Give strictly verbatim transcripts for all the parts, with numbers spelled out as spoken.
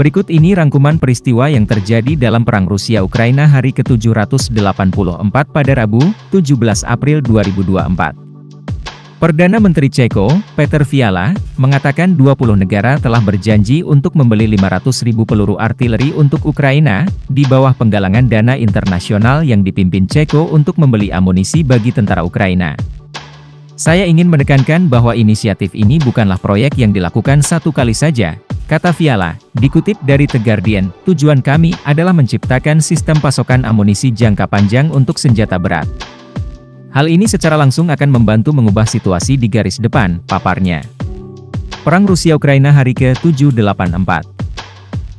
Berikut ini rangkuman peristiwa yang terjadi dalam Perang Rusia-Ukraina hari ke tujuh ratus delapan puluh empat pada Rabu, tujuh belas April dua ribu dua puluh empat. Perdana Menteri Ceko, Petr Fiala, mengatakan dua puluh negara telah berjanji untuk membeli lima ratus ribu peluru artileri untuk Ukraina, di bawah penggalangan dana internasional yang dipimpin Ceko untuk membeli amunisi bagi tentara Ukraina. Saya ingin menekankan bahwa inisiatif ini bukanlah proyek yang dilakukan satu kali saja, kata Fiala, dikutip dari The Guardian. Tujuan kami adalah menciptakan sistem pasokan amunisi jangka panjang untuk senjata berat. Hal ini secara langsung akan membantu mengubah situasi di garis depan, paparnya. Perang Rusia-Ukraina hari ke tujuh ratus delapan puluh empat.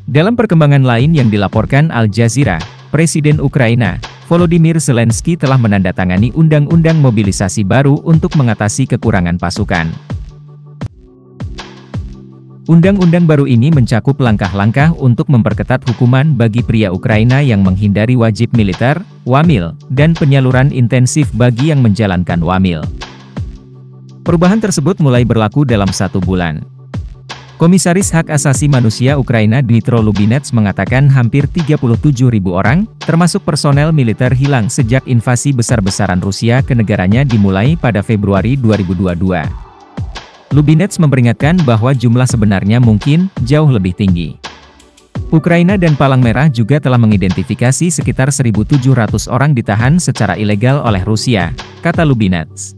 Dalam perkembangan lain yang dilaporkan Al Jazeera, Presiden Ukraina, Volodymyr Zelensky telah menandatangani undang-undang mobilisasi baru untuk mengatasi kekurangan pasukan. Undang-undang baru ini mencakup langkah-langkah untuk memperketat hukuman bagi pria Ukraina yang menghindari wajib militer, wamil, dan penyaluran intensif bagi yang menjalankan wamil. Perubahan tersebut mulai berlaku dalam satu bulan. Komisaris Hak Asasi Manusia Ukraina Dmytro Lubinets mengatakan hampir tiga puluh tujuh ribu orang, termasuk personel militer, hilang sejak invasi besar-besaran Rusia ke negaranya dimulai pada Februari dua ribu dua puluh dua. Lubinets memperingatkan bahwa jumlah sebenarnya mungkin jauh lebih tinggi. Ukraina dan Palang Merah juga telah mengidentifikasi sekitar seribu tujuh ratus orang ditahan secara ilegal oleh Rusia, kata Lubinets.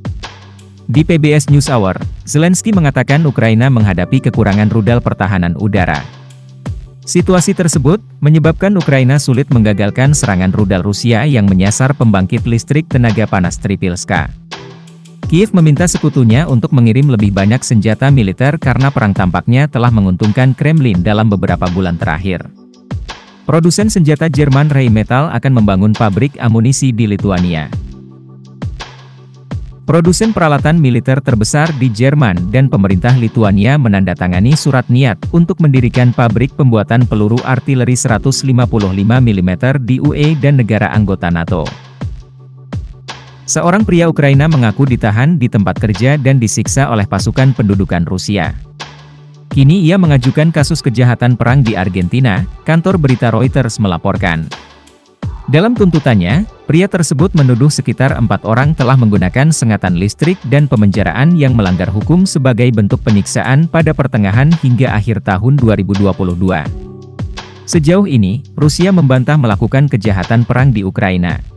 Di P B S News Hour, Zelensky mengatakan Ukraina menghadapi kekurangan rudal pertahanan udara. Situasi tersebut menyebabkan Ukraina sulit menggagalkan serangan rudal Rusia yang menyasar pembangkit listrik tenaga panas Tripilska. Kyiv meminta sekutunya untuk mengirim lebih banyak senjata militer karena perang tampaknya telah menguntungkan Kremlin dalam beberapa bulan terakhir. Produsen senjata Jerman Rheinmetall akan membangun pabrik amunisi di Lituania. Produsen peralatan militer terbesar di Jerman dan pemerintah Lituania menandatangani surat niat untuk mendirikan pabrik pembuatan peluru artileri seratus lima puluh lima milimeter di U E dan negara anggota NATO. Seorang pria Ukraina mengaku ditahan di tempat kerja dan disiksa oleh pasukan pendudukan Rusia. Kini ia mengajukan kasus kejahatan perang di Argentina, kantor berita Reuters melaporkan. Dalam tuntutannya, pria tersebut menuduh sekitar empat orang telah menggunakan sengatan listrik dan pemenjaraan yang melanggar hukum sebagai bentuk penyiksaan pada pertengahan hingga akhir tahun dua ribu dua puluh dua. Sejauh ini, Rusia membantah melakukan kejahatan perang di Ukraina.